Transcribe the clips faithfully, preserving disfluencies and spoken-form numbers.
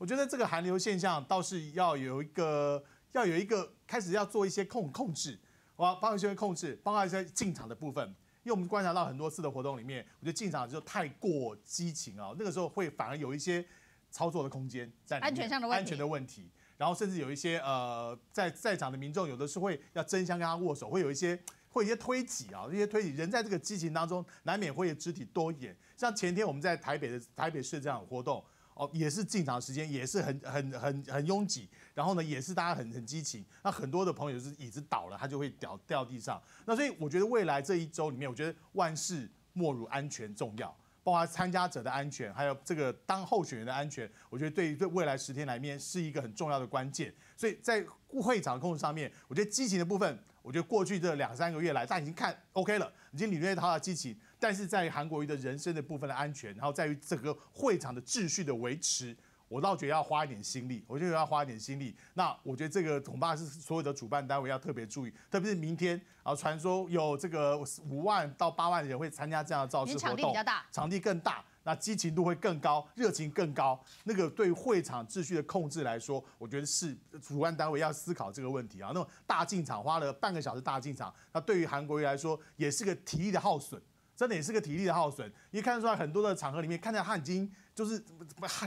我觉得这个寒流现象倒是要有一个要有一个开始要做一些控控制，哇，包括一些控制，包括一些进场的部分。 因为我们观察到很多次的活动里面，我觉得进场就太过激情啊、哦，那个时候会反而有一些操作的空间在里面，安全上的问题，安全的问题，然后甚至有一些呃，在在场的民众有的是会要争相跟他握手，会有一些会有一些推挤啊、哦，一些推挤，人在这个激情当中难免会肢体多一点。像前天我们在台北的台北市这样的活动哦，也是进场时间也是很很很很拥挤，然后呢也是大家很很激情，那很多的朋友是椅子倒了，他就会掉掉地上。那所以我觉得未来这一周里面，我觉得万事莫如安全重要，包括参加者的安全，还有这个当候选人的安全，我觉得对于对未来十天来面是一个很重要的关键。所以在会场控制上面，我觉得激情的部分，我觉得过去这两三个月来，大家已经看 OK 了，已经领略到它的激情。 但是在韩国瑜的人身的部分的安全，然后在于整个会场的秩序的维持，我倒觉得要花一点心力，我觉得要花一点心力。那我觉得这个恐怕是所有的主办单位要特别注意，特别是明天啊，传说有这个五万到八万人会参加这样的造势活动，场地比较大，场地更大，那激情度会更高，热情更高。那个对会场秩序的控制来说，我觉得是主办单位要思考这个问题啊。那么大进场花了半个小时大进场，那对于韩国瑜来说也是个体力的耗损。 真的也是个体力的耗损，你看得出来很多的场合里面，看到他已经就是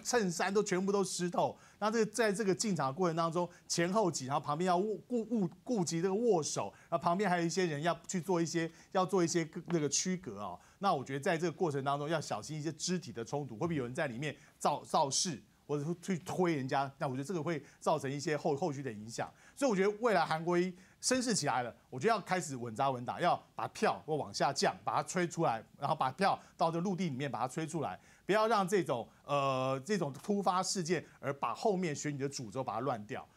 衬衫都全部都湿透。那这个在这个进场的过程当中，前后挤，然后旁边要顾顾顾及这个握手，然后旁边还有一些人要去做一些要做一些那个区隔啊、哦。那我觉得在这个过程当中要小心一些肢体的冲突，会不会有人在里面造造势，或者去推人家？那我觉得这个会造成一些后后续的影响。所以我觉得未来韩国瑜 声势起来了，我觉得要开始稳扎稳打，要把票或往下降，把它吹出来，然后把票到这陆地里面把它吹出来，不要让这种呃这种突发事件而把后面选举的主轴把它乱掉。